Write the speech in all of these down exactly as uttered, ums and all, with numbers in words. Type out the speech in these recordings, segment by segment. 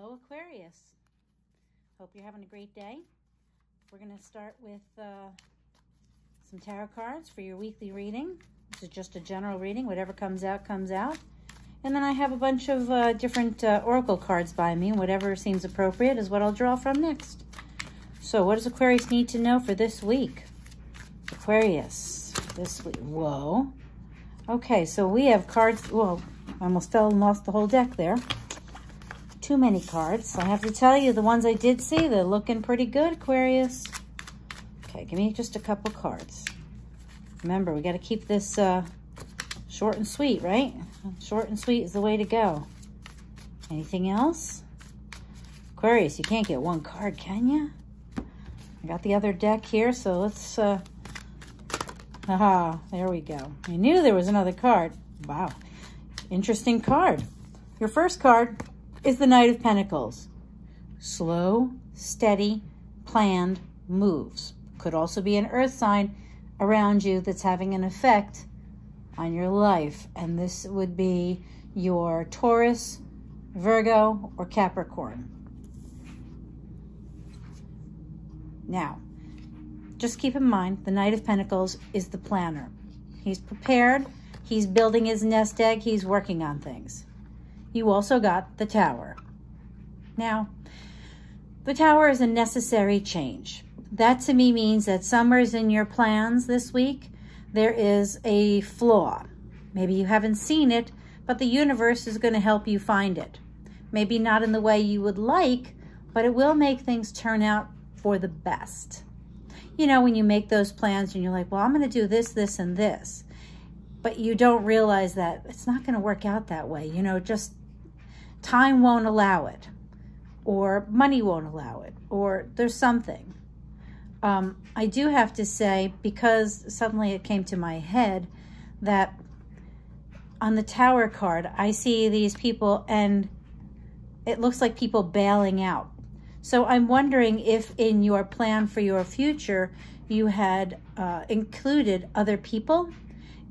Hello, Aquarius. Hope you're having a great day. We're going to start with uh, some tarot cards for your weekly reading. This is just a general reading. Whatever comes out, comes out. And then I have a bunch of uh, different uh, oracle cards by me. Whatever seems appropriate is what I'll draw from next. So what does Aquarius need to know for this week? Aquarius, this week. Whoa. Okay, so we have cards. Whoa, I almost fell and lost the whole deck there. Too many cards. I have to tell you, the ones I did see, they're looking pretty good, Aquarius. Okay, give me just a couple cards. Remember, we got to keep this uh, short and sweet, right? Short and sweet is the way to go. Anything else? Aquarius, you can't get one card, can you? I got the other deck here, so let's... Uh... Aha, there we go. I knew there was another card. Wow, interesting card. Your first card is the Knight of Pentacles. Slow, steady, planned moves. Could also be an earth sign around you that's having an effect on your life. And this would be your Taurus, Virgo, or Capricorn. Now, just keep in mind, the Knight of Pentacles is the planner. He's prepared. He's building his nest egg. He's working on things. You also got the Tower. Now, the Tower is a necessary change. That to me means that summer's in your plans this week. There is a flaw. Maybe you haven't seen it, but the universe is going to help you find it. Maybe not in the way you would like, but it will make things turn out for the best. You know, when you make those plans and you're like, well, I'm going to do this, this, and this, but you don't realize that it's not going to work out that way. You know, just time won't allow it, or money won't allow it, or there's something. Um, I do have to say, because suddenly it came to my head, that on the Tower card, I see these people and it looks like people bailing out. So I'm wondering if in your plan for your future, you had uh, included other people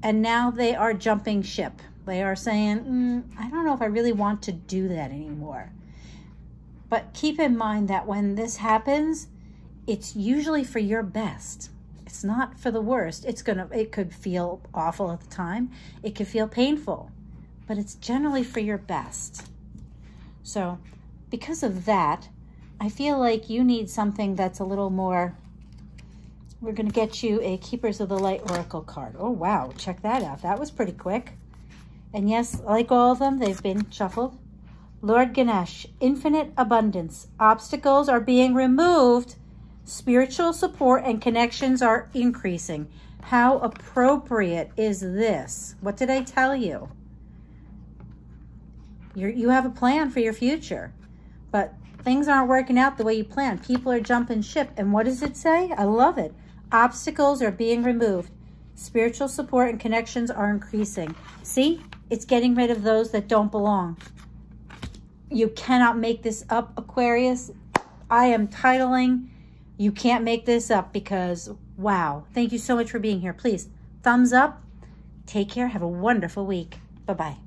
and now they are jumping ship. They are saying, mm, I don't know if I really want to do that anymore. But keep in mind that when this happens, it's usually for your best. It's not for the worst. It's gonna, it could feel awful at the time. It could feel painful, but it's generally for your best. So because of that, I feel like you need something that's a little more. We're gonna get you a Keepers of the Light Oracle card. Oh, wow, check that out. That was pretty quick. And yes, like all of them, they've been shuffled. Lord Ganesh, infinite abundance. Obstacles are being removed. Spiritual support and connections are increasing. How appropriate is this? What did I tell you? You're, you have a plan for your future, but things aren't working out the way you planned. People are jumping ship. And what does it say? I love it. Obstacles are being removed. Spiritual support and connections are increasing. See, it's getting rid of those that don't belong. You cannot make this up, Aquarius. I am titling, you can't make this up, because, wow. Thank you so much for being here. Please, thumbs up. Take care. Have a wonderful week. Bye-bye.